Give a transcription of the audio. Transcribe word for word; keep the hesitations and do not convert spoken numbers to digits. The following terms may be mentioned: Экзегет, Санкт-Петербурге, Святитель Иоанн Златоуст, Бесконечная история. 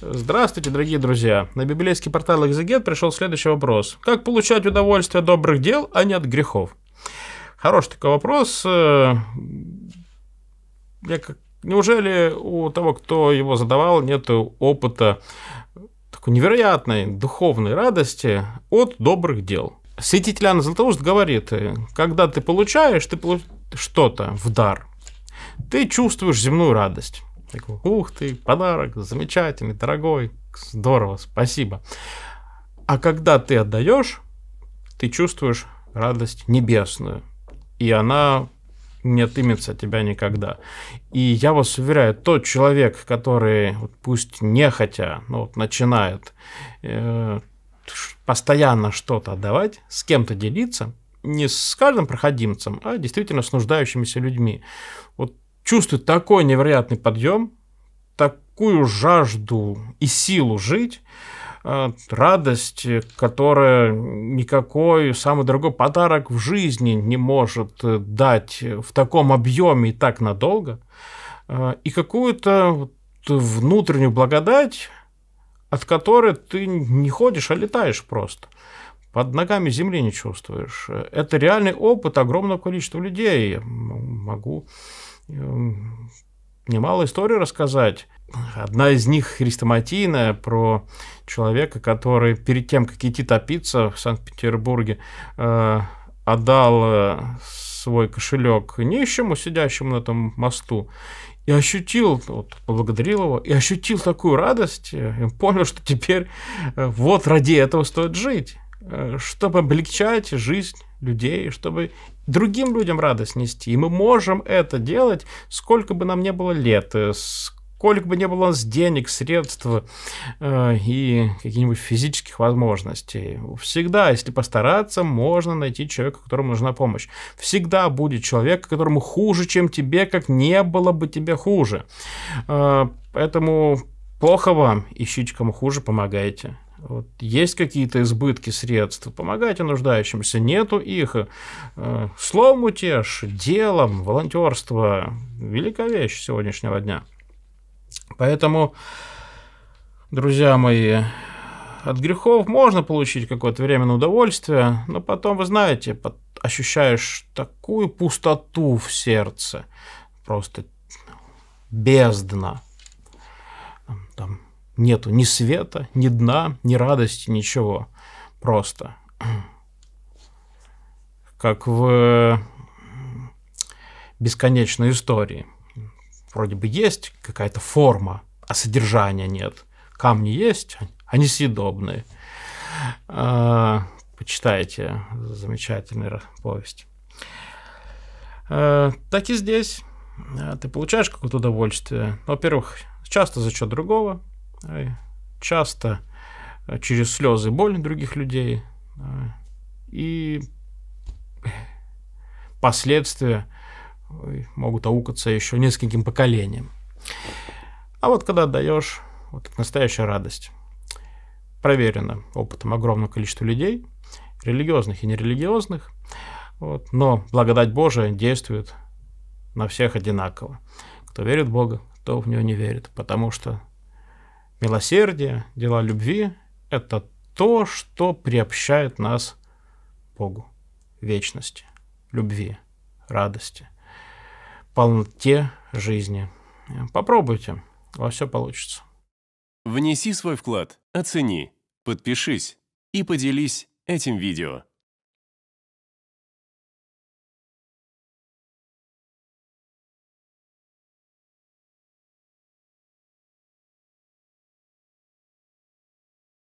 Здравствуйте, дорогие друзья! На библейский портал Экзегет пришел следующий вопрос. Как получать удовольствие от добрых дел, а не от грехов? Хороший такой вопрос. Я как... Неужели у того, кто его задавал, нет опыта такой невероятной духовной радости от добрых дел? Святитель Иоанн Златоуст говорит, когда ты получаешь ты получ... что-то в дар, ты чувствуешь земную радость. Такой, ух ты, подарок, замечательный, дорогой, здорово, спасибо. А когда ты отдаешь, ты чувствуешь радость небесную, и она не отымется от тебя никогда. И я вас уверяю, тот человек, который, пусть нехотя, но вот начинает э, постоянно что-то отдавать, с кем-то делиться, не с каждым проходимцем, а действительно с нуждающимися людьми, вот чувствует такой невероятный подъем, такую жажду и силу жить, радость, которая никакой самый дорогой подарок в жизни не может дать в таком объеме и так надолго, и какую-то внутреннюю благодать, от которой ты не ходишь, а летаешь просто. Под ногами земли не чувствуешь. Это реальный опыт огромного количества людей. Я могу немало историй рассказать. Одна из них хрестоматийная, про человека, который перед тем, как идти топиться в Санкт-Петербурге, отдал свой кошелек нищему, сидящему на этом мосту, и ощутил, вот, поблагодарил его, и ощутил такую радость, и понял, что теперь вот ради этого стоит жить, чтобы облегчать жизнь людей, чтобы другим людям радость нести. И мы можем это делать, сколько бы нам не было лет, сколько бы не было у нас денег, средств э, и каких-нибудь физических возможностей. Всегда, если постараться, можно найти человека, которому нужна помощь. Всегда будет человек, которому хуже, чем тебе, как не было бы тебе хуже. Э, поэтому плохо вам, ищите, кому хуже, помогайте. Вот, есть какие-то избытки средств, помогайте нуждающимся, нету их. Э, словом утешь, делом, волонтерство – великая вещь сегодняшнего дня. Поэтому, друзья мои, от грехов можно получить какое-то временное удовольствие, но потом, вы знаете, ощущаешь такую пустоту в сердце, просто бездна. Там нету ни света, ни дна, ни радости, ничего. Просто. Как в «Бесконечной истории». Вроде бы есть какая-то форма, а содержания нет. Камни есть, они съедобные. Почитайте, замечательная повесть. Так и здесь. Ты получаешь какое-то удовольствие. Во-первых, часто за счет другого, часто через слезы и боль других людей. И последствия могут аукаться еще нескольким поколениям. А вот когда отдаешь, вот настоящая радость. Проверено опытом огромного количества людей, религиозных и нерелигиозных, вот, но благодать Божия действует на всех одинаково. Кто верит в Бога, кто в Него не верит, потому что милосердие, дела любви – это то, что приобщает нас Богу, вечности, любви, радости, полноте жизни. Попробуйте, у вас все получится. Внеси свой вклад, оцени, подпишись и поделись этим видео.